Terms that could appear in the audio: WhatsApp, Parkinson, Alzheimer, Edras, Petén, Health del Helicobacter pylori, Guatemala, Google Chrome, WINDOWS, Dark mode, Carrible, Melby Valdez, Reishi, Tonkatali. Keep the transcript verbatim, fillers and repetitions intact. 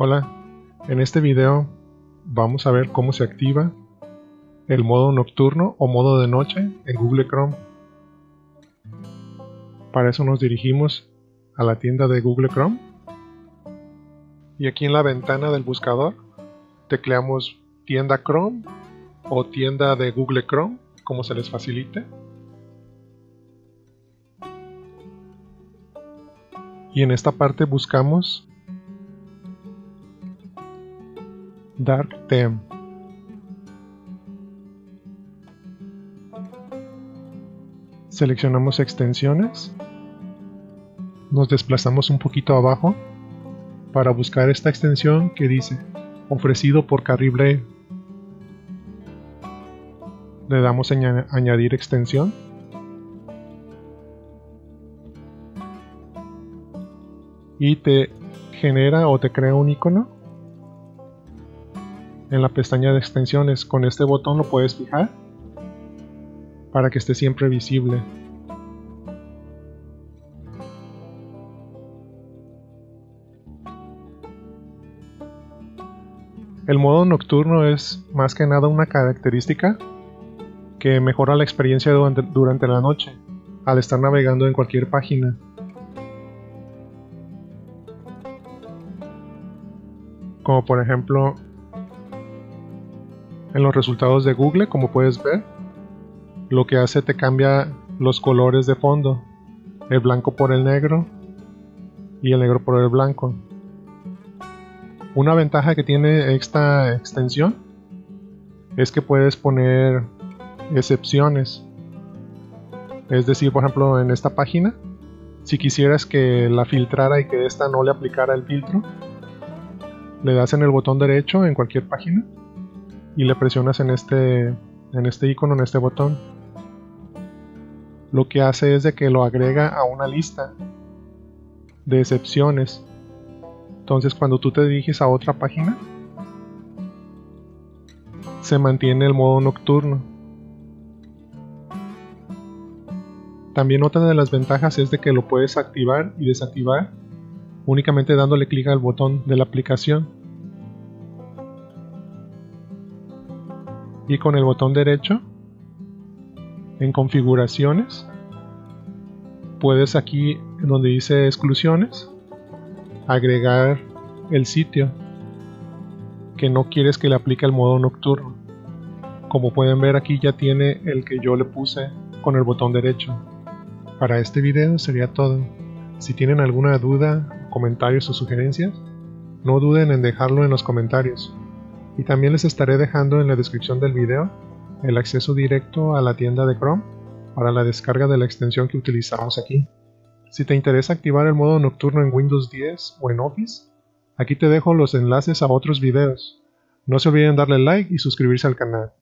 Hola, en este video vamos a ver cómo se activa el modo nocturno o modo de noche en Google Chrome. Para eso nos dirigimos a la tienda de Google Chrome y aquí en la ventana del buscador tecleamos tienda Chrome o tienda de Google Chrome, como se les facilite. Y en esta parte buscamos Dark Theme. Seleccionamos extensiones. Nos desplazamos un poquito abajo para buscar esta extensión que dice ofrecido por Carrible. Le damos a añadir extensión. Y te genera o te crea un icono en la pestaña de extensiones. Con este botón lo puedes fijar para que esté siempre visible. El modo nocturno es más que nada una característica que mejora la experiencia durante, durante la noche al estar navegando en cualquier página. Como por ejemplo en los resultados de Google, como puedes ver, lo que hace te cambia los colores de fondo, el blanco por el negro y el negro por el blanco. Una ventaja que tiene esta extensión es que puedes poner excepciones. Es decir, por ejemplo, en esta página, si quisieras que la filtrara y que esta no le aplicara el filtro, le das en el botón derecho en cualquier página y le presionas en este, en este icono, en este botón. Lo que hace es de que lo agrega a una lista de excepciones. Entonces cuando tú te diriges a otra página, se mantiene el modo nocturno. También otra de las ventajas es de que lo puedes activar y desactivar únicamente dándole clic al botón de la aplicación. Y con el botón derecho en configuraciones puedes, aquí donde dice exclusiones, agregar el sitio que no quieres que le aplique el modo nocturno. Como pueden ver, aquí ya tiene el que yo le puse con el botón derecho. Para este video sería todo. Si tienen alguna duda, comentarios o sugerencias, no duden en dejarlo en los comentarios. Y también les estaré dejando en la descripción del video el acceso directo a la tienda de Chrome para la descarga de la extensión que utilizamos aquí. Si te interesa activar el modo nocturno en Windows diez o en Office, aquí te dejo los enlaces a otros videos. No se olviden darle like y suscribirse al canal.